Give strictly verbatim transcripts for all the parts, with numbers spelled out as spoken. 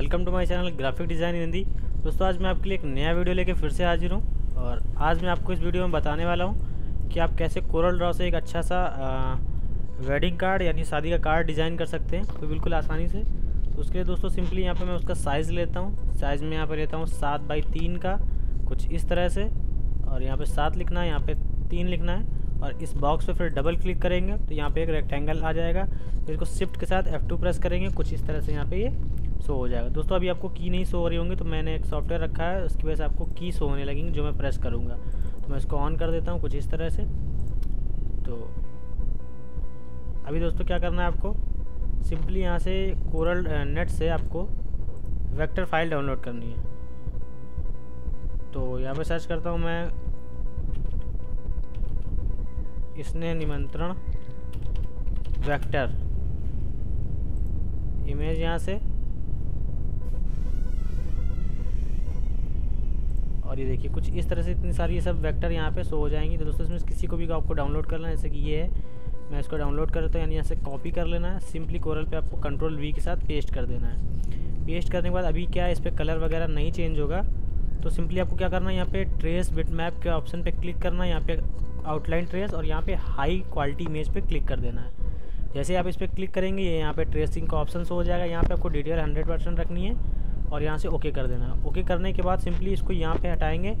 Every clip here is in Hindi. Welcome to my channel graphic design Hindi. दोस्तों आज मैं आपके लिए एक नया वीडियो लेके फिर से हाजिर हूँ और आज मैं आपको इस वीडियो में बताने वाला हूँ कि आप कैसे कोरलड्रॉ से एक अच्छा सा आ, वेडिंग कार्ड यानी शादी का कार्ड डिज़ाइन कर सकते हैं तो बिल्कुल आसानी से। तो उसके लिए दोस्तों सिंपली यहाँ पर मैं उसका साइज़ लेता हूँ। साइज़ में यहाँ पर लेता हूँ सात बाई तीन का कुछ इस तरह से, और यहाँ पर सात लिखना है, यहाँ पर तीन लिखना है और इस बॉक्स पे फिर डबल क्लिक करेंगे तो यहाँ पे एक रेक्टेंगल आ जाएगा। फिर इसको शिफ्ट के साथ एफ टू प्रेस करेंगे, कुछ इस तरह से यहाँ पे ये शो हो जाएगा। दोस्तों अभी आपको की नहीं शो हो रही होंगी, तो मैंने एक सॉफ्टवेयर रखा है उसकी वजह से आपको की शो होने लगेंगी जो मैं प्रेस करूँगा। तो मैं इसको ऑन कर देता हूँ कुछ इस तरह से। तो अभी दोस्तों क्या करना है, आपको सिंपली यहाँ से कोरल नेट से आपको वेक्टर फाइल डाउनलोड करनी है। तो यहाँ पर सर्च करता हूँ मैं इसने निमंत्रण वेक्टर इमेज, यहाँ से, और ये देखिए कुछ इस तरह से इतनी सारी ये सब वेक्टर यहाँ पे शो हो जाएंगी। तो दोस्तों इसमें किसी को भी आपको डाउनलोड करना है, जैसे कि ये है, मैं इसको डाउनलोड करता हूँ, यानी यहाँ से कॉपी कर लेना है। सिंपली कोरल पे आपको कंट्रोल वी के साथ पेस्ट कर देना है। पेस्ट करने के बाद अभी क्या है, इस पर कलर वगैरह नहीं चेंज होगा। तो सिंपली आपको क्या करना है, यहाँ पे ट्रेस बिटमैप के ऑप्शन पे क्लिक करना है, यहाँ पे आउटलाइन ट्रेस, और यहाँ पे हाई क्वालिटी इमेज पे क्लिक कर देना है। जैसे आप इस पर क्लिक करेंगे ये यहाँ पे ट्रेसिंग का ऑप्शन हो जाएगा। यहाँ पे आपको डिटेल हंड्रेड परसेंट रखनी है और यहाँ से ओके कर देना है। ओके करने के बाद सिंपली इसको यहाँ पे हटाएंगे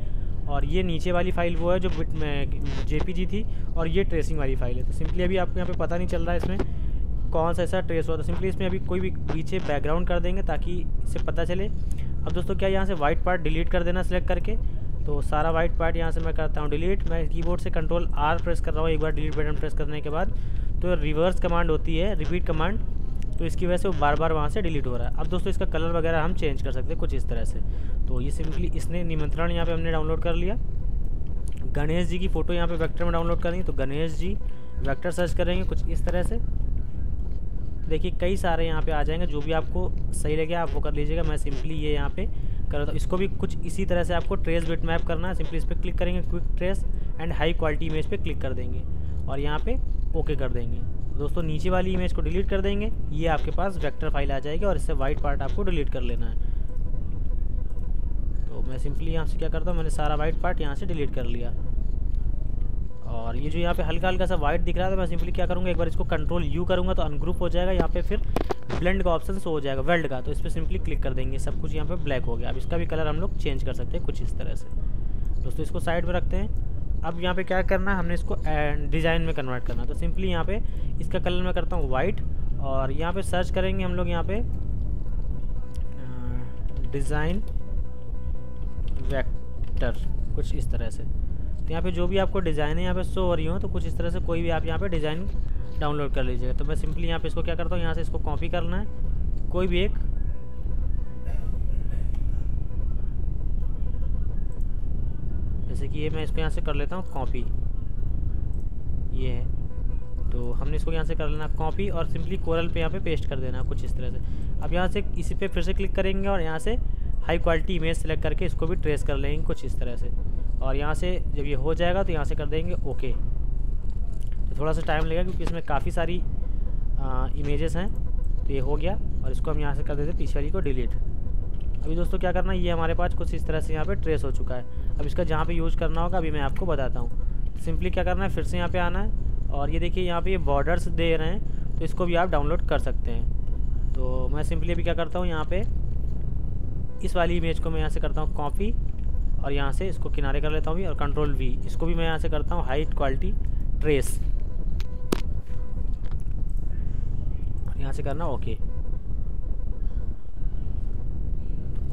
और ये नीचे वाली फाइल वो है जो बिट में जेपीजी थी और ये ट्रेसिंग वाली फाइल है। तो सिंपली अभी आपको यहाँ पर पता नहीं चल रहा है इसमें कौन सा ऐसा ट्रेस हुआ, तो सिंपली इसमें अभी कोई भी पीछे बैकग्राउंड कर देंगे ताकि इससे पता चले। अब दोस्तों क्या, यहाँ से वाइट पार्ट डिलीट कर देना सिलेक्ट करके। तो सारा वाइट पार्ट यहाँ से मैं करता हूँ डिलीट। मैं कीबोर्ड से कंट्रोल आर प्रेस कर रहा हूँ एक बार डिलीट बटन प्रेस करने के बाद। तो रिवर्स कमांड होती है, रिपीट कमांड, तो इसकी वजह से वो बार बार वहाँ से डिलीट हो रहा है। अब दोस्तों इसका कलर वगैरह हम चेंज कर सकते हैं कुछ इस तरह से। तो ये सिंपली इसने निमंत्रण यहाँ पर हमने डाउनलोड कर लिया। गणेश जी की फ़ोटो यहाँ पर वेक्टर में डाउनलोड करेंगे, तो गणेश जी वेक्टर सर्च करेंगे कुछ इस तरह से। देखिए कई सारे यहाँ पे आ जाएंगे, जो भी आपको सही लगे आप वो कर लीजिएगा। मैं सिंपली ये यहाँ पे कर रहा हूँ। इसको भी कुछ इसी तरह से आपको ट्रेस बिट मैप करना है। सिंपली इस पर क्लिक करेंगे, quick trace and high quality image पे क्लिक कर देंगे और यहाँ पे ओके कर देंगे। दोस्तों नीचे वाली इमेज को डिलीट कर देंगे, ये आपके पास वेक्टर फाइल आ जाएगी और इससे वाइट पार्ट आपको डिलीट कर लेना है। तो मैं सिंपली यहाँ से क्या करता हूँ, मैंने सारा वाइट पार्ट यहाँ से डिलीट कर लिया और ये जो यहाँ पे हल्का हल्का सा वाइट दिख रहा है, तो मैं सिंपली क्या करूँगा, एक बार इसको कंट्रोल यू करूँगा तो अनग्रुप हो जाएगा। यहाँ पे फिर ब्लेंड का ऑप्शन हो जाएगा, वेल्ड का, तो इस पर सिंपली क्लिक कर देंगे, सब कुछ यहाँ पे ब्लैक हो गया। अब इसका भी कलर हम लोग चेंज कर सकते हैं कुछ इस तरह से। दोस्तों इसको साइड में रखते हैं। अब यहाँ पर क्या करना है, हमने इसको डिज़ाइन में कन्वर्ट करना है। तो सिंपली यहाँ पर इसका कलर मैं करता हूँ वाइट और यहाँ पर सर्च करेंगे हम लोग यहाँ पर डिज़ाइन वेक्टर कुछ इस तरह से। यहाँ पे जो भी आपको डिज़ाइन है यहाँ पे शो हो रही हो, तो कुछ इस तरह से कोई भी आप यहाँ पे डिज़ाइन डाउनलोड कर लीजिएगा। तो मैं सिंपली यहाँ पे इसको क्या करता हूँ, यहाँ से इसको कॉपी करना है कोई भी एक, जैसे कि ये मैं इसको यहाँ से कर लेता हूँ कॉपी, ये है। तो हमने इसको यहाँ से कर लेना कॉपी और सिंपली कोरल पे यहाँ पे पेस्ट कर देना कुछ इस तरह से। अब यहाँ से इसी पे फिर से क्लिक करेंगे और यहाँ से हाई क्वालिटी इमेज सेलेक्ट करके इसको भी ट्रेस कर लेंगे कुछ इस तरह से। और यहाँ से जब ये हो जाएगा तो यहाँ से कर देंगे ओके। तो थोड़ा सा टाइम लगेगा क्योंकि इसमें काफ़ी सारी इमेजेस हैं। तो ये हो गया और इसको हम यहाँ से कर देते हैं पीछे वाली को डिलीट। अभी दोस्तों क्या करना है, ये हमारे पास कुछ इस तरह से यहाँ पे ट्रेस हो चुका है। अब इसका जहाँ पे यूज़ करना होगा अभी मैं आपको बताता हूँ। सिंपली क्या करना है, फिर से यहाँ पर आना है और ये देखिए यहाँ पर ये बॉर्डर्स दे रहे हैं, तो इसको भी आप डाउनलोड कर सकते हैं। तो मैं सिंपली अभी क्या करता हूँ, यहाँ पर इस वाली इमेज को मैं यहाँ से करता हूँ कॉपी और यहाँ से इसको किनारे कर लेता हूँ भी और कंट्रोल वी, इसको भी मैं यहाँ से करता हूँ हाई क्वालिटी ट्रेस और यहाँ से करना ओके।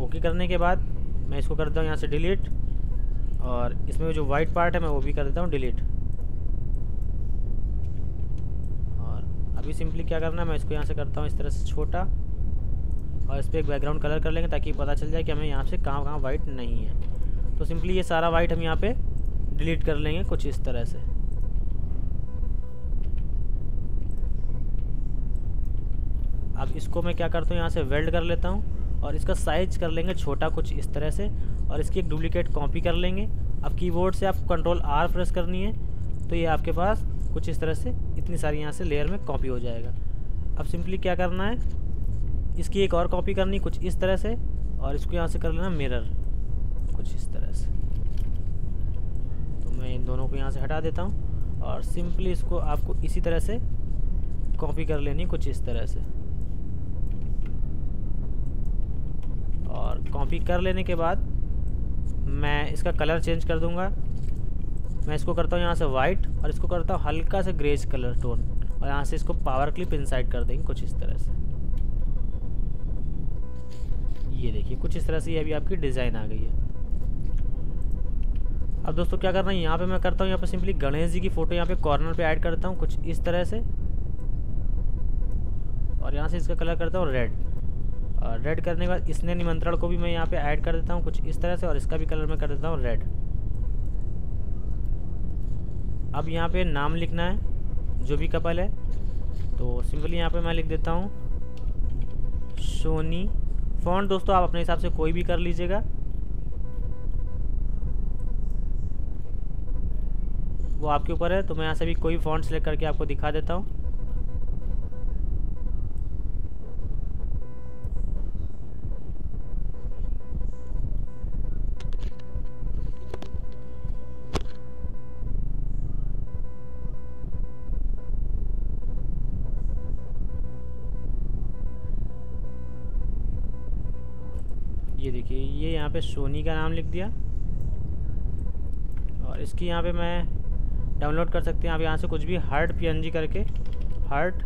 ओके करने के बाद मैं इसको करता हूँ यहाँ से डिलीट और इसमें जो वाइट पार्ट है मैं वो भी कर देता हूँ डिलीट। और अभी सिंपली क्या करना है, मैं इसको यहाँ से करता हूँ इस तरह से छोटा और इस पर एक बैकग्राउंड कलर कर लेंगे ताकि पता चल जाए कि हमें यहाँ से कहाँ कहाँ वाइट नहीं है। तो सिंपली ये सारा वाइट हम यहाँ पे डिलीट कर लेंगे कुछ इस तरह से। अब इसको मैं क्या करता हूँ, यहाँ से वेल्ड कर लेता हूँ और इसका साइज कर लेंगे छोटा कुछ इस तरह से और इसकी एक डुप्लीकेट कॉपी कर लेंगे। अब कीबोर्ड से आप कंट्रोल आर प्रेस करनी है, तो ये आपके पास कुछ इस तरह से इतनी सारी यहाँ से लेयर में कॉपी हो जाएगा। अब सिंपली क्या करना है, इसकी एक और कॉपी करनी कुछ इस तरह से, और इसको यहाँ से कर लेना मिरर कुछ इस तरह से। तो मैं इन दोनों को यहाँ से हटा देता हूँ और सिंपली इसको आपको इसी तरह से कॉपी कर लेनी कुछ इस तरह से। और कॉपी कर लेने के बाद मैं इसका कलर चेंज कर दूंगा। मैं इसको करता हूँ यहाँ से वाइट और इसको करता हूँ हल्का सा ग्रेज कलर टोन, और यहाँ से इसको पावर क्लिप इनसाइड कर देंगे कुछ इस तरह से। ये देखिए कुछ इस तरह से ये अभी आपकी डिज़ाइन आ गई है। अब दोस्तों क्या करना है, यहाँ पे मैं करता हूँ यहाँ पे सिंपली गणेश जी की फ़ोटो यहाँ पे कॉर्नर पे ऐड करता हूँ कुछ इस तरह से, और यहाँ से इसका कलर करता हूँ रेड। और रेड करने के बाद इसने निमंत्रण को भी मैं यहाँ पे ऐड कर देता हूँ कुछ इस तरह से, और इसका भी कलर मैं कर देता हूँ रेड। अब यहाँ पे नाम लिखना है जो भी कपल है, तो सिंपली यहाँ पे मैं लिख देता हूँ सोनी। फ़ॉन्ट दोस्तों आप अपने हिसाब से कोई भी कर लीजिएगा, वो आपके ऊपर है। तो मैं यहाँ से भी कोई फ़ॉन्ट सेलेक्ट करके आपको दिखा देता हूँ। ये देखिए ये यहाँ पे सोनी का नाम लिख दिया, और इसकी यहाँ पे मैं डाउनलोड कर सकते हैं आप यहाँ से कुछ भी हार्ट पीएनजी करके, हार्ट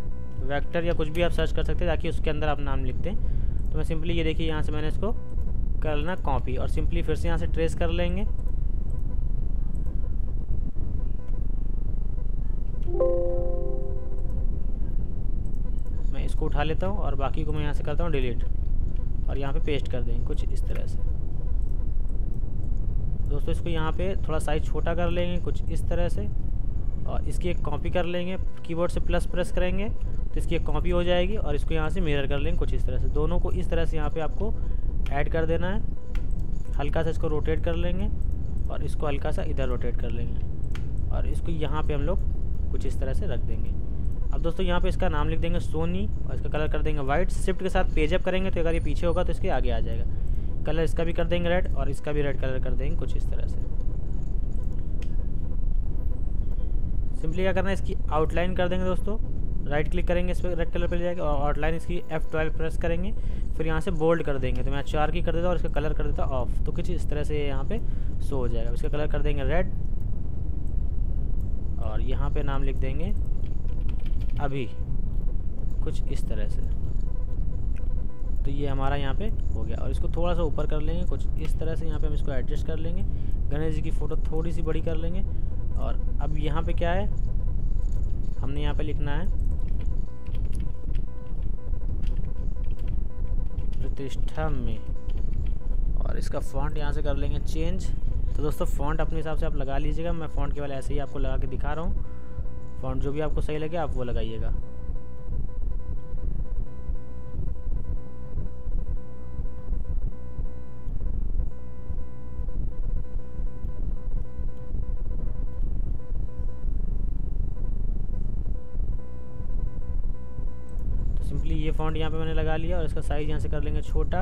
वेक्टर या कुछ भी आप सर्च कर सकते हैं ताकि उसके अंदर आप नाम लिखते हैं। तो मैं सिंपली ये देखिए यहाँ से मैंने इसको कर लेना कॉपी, और सिंपली फिर से यहाँ से ट्रेस कर लेंगे। मैं इसको उठा लेता हूँ और बाकी को मैं यहाँ से करता हूँ डिलीट, और यहाँ पे पेस्ट कर देंगे कुछ इस तरह से। दोस्तों इसको यहाँ पे थोड़ा साइज छोटा कर लेंगे कुछ इस तरह से, और इसकी एक कॉपी कर लेंगे। कीबोर्ड से प्लस प्रेस करेंगे तो इसकी एक कॉपी हो जाएगी, और इसको यहाँ से मिरर कर लेंगे कुछ इस तरह से। दोनों को इस तरह से यहाँ पे आपको ऐड कर देना है। हल्का सा इसको रोटेट कर लेंगे, और इसको हल्का सा इधर रोटेट कर लेंगे, और इसको यहाँ पर हम लोग कुछ इस तरह से रख देंगे। अब दोस्तों यहाँ पे इसका नाम लिख देंगे सोनी, और इसका कलर कर देंगे वाइट। शिफ्ट के साथ पेजअप करेंगे तो अगर ये पीछे होगा तो इसके आगे आ जाएगा। कलर इसका भी कर देंगे रेड, और इसका भी रेड कलर कर देंगे कुछ इस तरह से। सिंपली क्या करना है, इसकी आउटलाइन कर देंगे दोस्तों। राइट क्लिक करेंगे इस पर, रेड कलर पर ले जाएगा, और आउटलाइन इसकी एफ ट्वेल्व प्रेस करेंगे। फिर यहाँ से बोल्ड कर देंगे, तो मैं चार की कर देता हूँ और इसका कलर कर देता हूँ ऑफ। तो कुछ इस तरह से यहाँ पर शो हो जाएगा। इसका कलर कर देंगे रेड, और यहाँ पर नाम लिख देंगे अभी कुछ इस तरह से। तो ये हमारा यहाँ पे हो गया, और इसको थोड़ा सा ऊपर कर लेंगे कुछ इस तरह से। यहाँ पे हम इसको एडजस्ट कर लेंगे। गणेश जी की फ़ोटो थोड़ी सी बड़ी कर लेंगे, और अब यहाँ पे क्या है, हमने यहाँ पे लिखना है प्रतिष्ठा में, और इसका फॉन्ट यहाँ से कर लेंगे चेंज। तो दोस्तों फॉन्ट अपने हिसाब से आप लगा लीजिएगा। मैं फॉन्ट केवल ऐसे ही आपको लगा के दिखा रहा हूँ। फ़ॉन्ट जो भी आपको सही लगे आप वो लगाइएगा। तो सिंपली ये फ़ॉन्ट यहाँ पे मैंने लगा लिया, और इसका साइज़ यहाँ से कर लेंगे छोटा,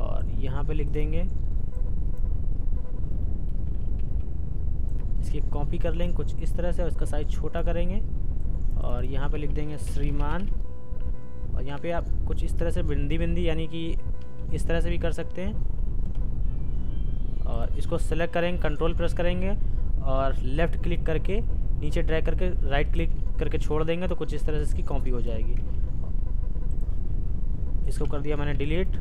और यहाँ पे लिख देंगे, इसकी कॉपी कर लेंगे कुछ इस तरह से, और इसका साइज़ छोटा करेंगे, और यहाँ पे लिख देंगे श्रीमान। और यहाँ पे आप कुछ इस तरह से बिंदी बिंदी यानी कि इस तरह से भी कर सकते हैं। और इसको सेलेक्ट करेंगे, कंट्रोल प्रेस करेंगे, और लेफ़्ट क्लिक करके नीचे ड्रैग करके राइट क्लिक करके छोड़ देंगे, तो कुछ इस तरह से इसकी कॉपी हो जाएगी। इसको कर दिया मैंने डिलीट,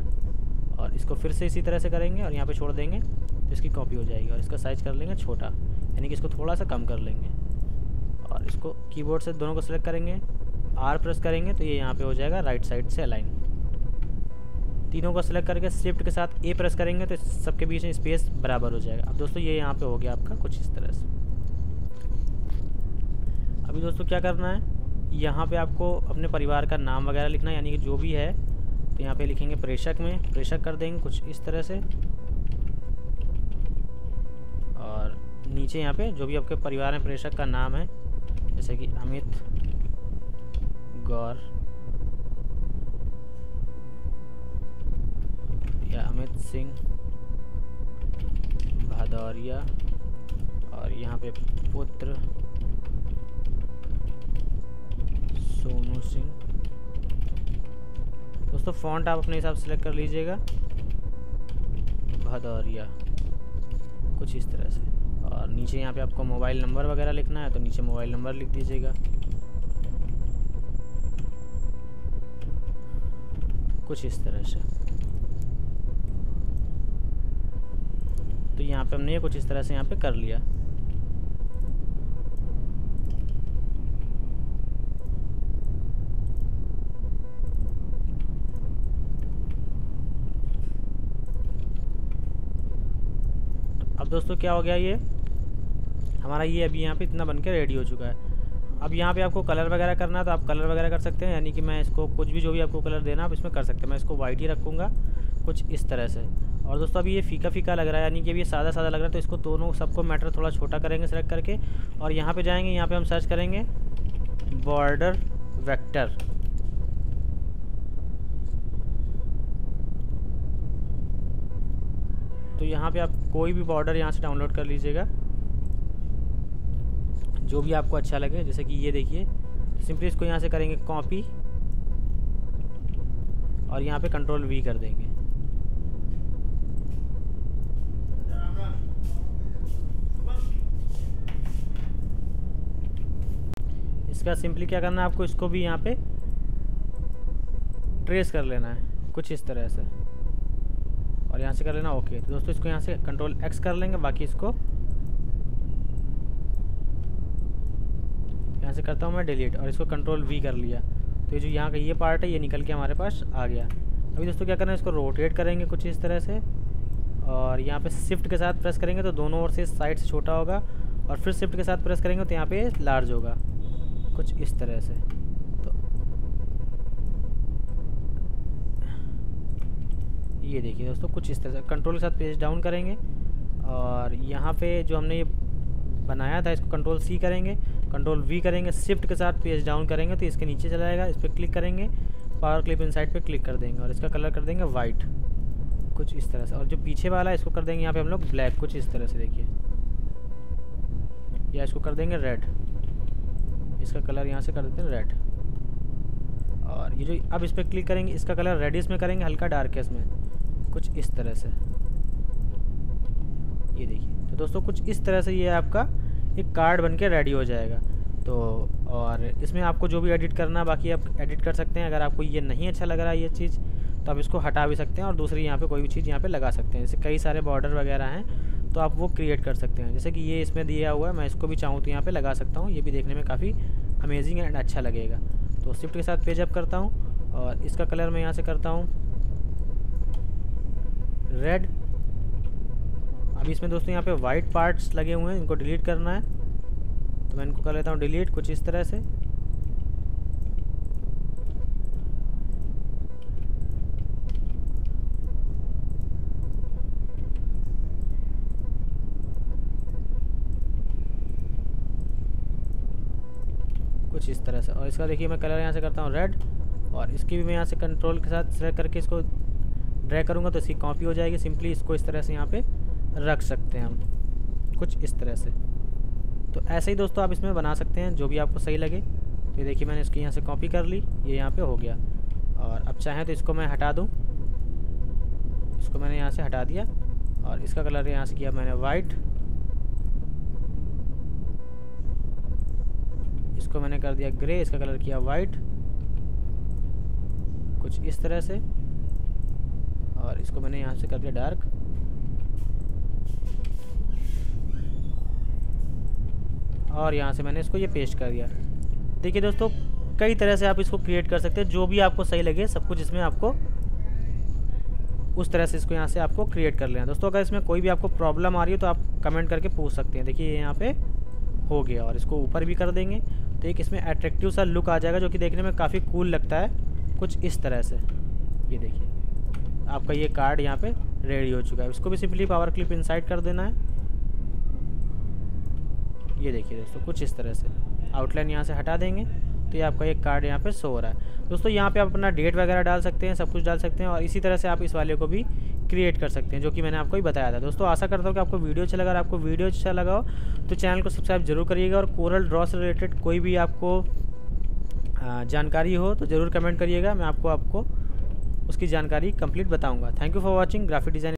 और इसको फिर से इसी तरह से करेंगे और यहाँ पर छोड़ देंगे, तो इसकी कॉपी हो जाएगी। और इसका साइज़ कर लेंगे छोटा, यानी कि इसको थोड़ा सा कम कर लेंगे, और इसको कीबोर्ड से दोनों को सेलेक्ट करेंगे, आर प्रेस करेंगे, तो ये यहाँ पे हो जाएगा राइट साइड से अलाइन। तीनों को सेलेक्ट करके शिफ्ट के साथ ए प्रेस करेंगे, तो सबके बीच में स्पेस बराबर हो जाएगा। अब दोस्तों ये यहाँ पे हो गया आपका कुछ इस तरह से। अभी दोस्तों क्या करना है, यहाँ पर आपको अपने परिवार का नाम वगैरह लिखना है, यानी कि जो भी है। तो यहाँ पर लिखेंगे प्रेषक में, प्रेषक कर देंगे कुछ इस तरह से, और नीचे यहाँ पे जो भी आपके परिवार में प्रेषक का नाम है, जैसे कि अमित, गौर, अमित सिंह भादौरिया और यहाँ पे पुत्र सोनू सिंह। दोस्तों फॉन्ट आप अपने हिसाब से सेलेक्ट कर लीजिएगा, भादौरिया कुछ इस तरह से। और नीचे यहाँ पे आपको मोबाइल नंबर वगैरह लिखना है तो नीचे मोबाइल नंबर लिख दीजिएगा। कुछ इस तरह से। तो यहाँ पे हमने कुछ इस तरह से यहाँ पे कर लिया। अब दोस्तों क्या हो गया, ये हमारा ये अभी यहाँ पे इतना बनके रेडी हो चुका है। अब यहाँ पे आपको कलर वगैरह करना है तो आप कलर वगैरह कर सकते हैं, यानी कि मैं इसको कुछ भी जो भी आपको कलर देना आप इसमें कर सकते हैं। मैं इसको वाइट ही रखूँगा कुछ इस तरह से। और दोस्तों अभी ये फीका फीका लग रहा है, यानी कि अभी ये सादा सादा लग रहा है, तो इसको दोनों सबको मैटर थोड़ा छोटा करेंगे सेलेक्ट करके। और यहाँ पर जाएँगे, यहाँ पर हम सर्च करेंगे बॉर्डर वेक्टर। तो यहाँ पे आप कोई भी बॉर्डर यहाँ से डाउनलोड कर लीजिएगा जो भी आपको अच्छा लगे। जैसे कि ये देखिए, सिंपली इसको यहाँ से करेंगे कॉपी और यहाँ पे कंट्रोल वी कर देंगे। इसका सिंपली क्या करना है, आपको इसको भी यहाँ पे ट्रेस कर लेना है कुछ इस तरह से और यहाँ से कर लेना ओके। तो दोस्तों इसको यहाँ से कंट्रोल एक्स कर लेंगे, बाकी इसको यहाँ से करता हूँ मैं डिलीट और इसको कंट्रोल वी कर लिया। तो ये जो यहाँ का ये पार्ट है ये निकल के हमारे पास आ गया। अभी दोस्तों क्या करना है, इसको रोटेट करेंगे कुछ इस तरह से और यहाँ पे शिफ्ट के साथ प्रेस करेंगे तो दोनों ओर से साइड से छोटा होगा और फिर शिफ्ट के साथ प्रेस करेंगे तो यहाँ पर लार्ज होगा कुछ इस तरह से। ये देखिए दोस्तों कुछ इस तरह से कंट्रोल के साथ पेज डाउन करेंगे और यहाँ पे जो हमने ये बनाया था इसको कंट्रोल सी करेंगे, कंट्रोल वी करेंगे, शिफ्ट के साथ पेज डाउन करेंगे तो इसके नीचे चला जाएगा। इस पर क्लिक करेंगे, पावर क्लिप इनसाइड पे क्लिक कर देंगे और इसका कलर कर देंगे वाइट कुछ इस तरह से। और जो पीछे वाला है इसको कर देंगे यहाँ पर हम लोग ब्लैक कुछ इस तरह से। देखिए या इसको कर देंगे रेड, इसका कलर यहाँ से कर देते हैं रेड। और ये जो अब इस पर क्लिक करेंगे इसका कलर रेडिश में करेंगे, हल्का डार्केस्ट में कुछ इस तरह से। ये देखिए तो दोस्तों कुछ इस तरह से ये आपका एक कार्ड बनके रेडी हो जाएगा। तो और इसमें आपको जो भी एडिट करना बाकी आप एडिट कर सकते हैं। अगर आपको ये नहीं अच्छा लग रहा है ये चीज़ तो आप इसको हटा भी सकते हैं और दूसरी यहाँ पे कोई भी चीज़ यहाँ पे लगा सकते हैं। जैसे कई सारे बॉर्डर वगैरह हैं तो आप वो क्रिएट कर सकते हैं। जैसे कि ये इसमें दिया हुआ है, मैं इसको भी चाहूँ तो यहाँ पर लगा सकता हूँ। ये भी देखने में काफ़ी अमेजिंग एंड अच्छा लगेगा। तो शिफ्ट के साथ पेज अप करता हूँ और इसका कलर मैं यहाँ से करता हूँ रेड। अभी इसमें दोस्तों यहाँ पे वाइट पार्ट्स लगे हुए हैं, इनको डिलीट करना है तो मैं इनको कर लेता हूँ डिलीट कुछ इस तरह से। कुछ इस तरह से। और इसका देखिए मैं कलर यहाँ से करता हूँ रेड और इसकी भी मैं यहाँ से कंट्रोल के साथ सेलेक्ट करके इसको ड्रैग करूँगा तो इसकी कॉपी हो जाएगी। सिंपली इसको इस तरह से यहाँ पे रख सकते हैं हम कुछ इस तरह से। तो ऐसे ही दोस्तों आप इसमें बना सकते हैं जो भी आपको सही लगे। तो ये देखिए मैंने इसकी यहाँ से कॉपी कर ली, ये यहाँ पे हो गया। और अब चाहें तो इसको मैं हटा दूँ, इसको मैंने यहाँ से हटा दिया और इसका कलर यहाँ से किया मैंने वाइट, इसको मैंने कर दिया ग्रे, इसका कलर किया वाइट कुछ इस तरह से। और इसको मैंने यहाँ से कर दिया डार्क। और यहाँ से मैंने इसको ये पेस्ट कर दिया। देखिए दोस्तों कई तरह से आप इसको क्रिएट कर सकते हैं जो भी आपको सही लगे, सब कुछ इसमें आपको उस तरह से इसको यहाँ से आपको क्रिएट कर लेना। दोस्तों अगर इसमें कोई भी आपको प्रॉब्लम आ रही हो तो आप कमेंट करके पूछ सकते हैं। देखिए यहाँ पे हो गया और इसको ऊपर भी कर देंगे तो एक इसमें अट्रैक्टिव सा लुक आ जाएगा जो कि देखने में काफ़ी कूल लगता है कुछ इस तरह से। ये देखिए आपका ये कार्ड यहाँ पे रेडी हो चुका है। इसको भी सिंपली पावर क्लिप इनसाइड कर देना है। ये देखिए दोस्तों कुछ इस तरह से आउटलाइन यहाँ से हटा देंगे तो ये आपका ये कार्ड यहाँ पे शो हो रहा है। दोस्तों यहाँ पे आप अपना डेट वगैरह डाल सकते हैं, सब कुछ डाल सकते हैं। और इसी तरह से आप इस वाले को भी क्रिएट कर सकते हैं, जो कि मैंने आपको ही बताया था। दोस्तों आशा करता हूँ कि आपको वीडियो अच्छा लगा। अगर आपको वीडियो अच्छा लगा हो तो चैनल को सब्सक्राइब जरूर करिएगा, और कोरल ड्रॉ से रिलेटेड कोई भी आपको जानकारी हो तो ज़रूर कमेंट करिएगा, मैं आपको आपको उसकी जानकारी कंप्लीट बताऊँगा। Thank you for watching. Graphic designing.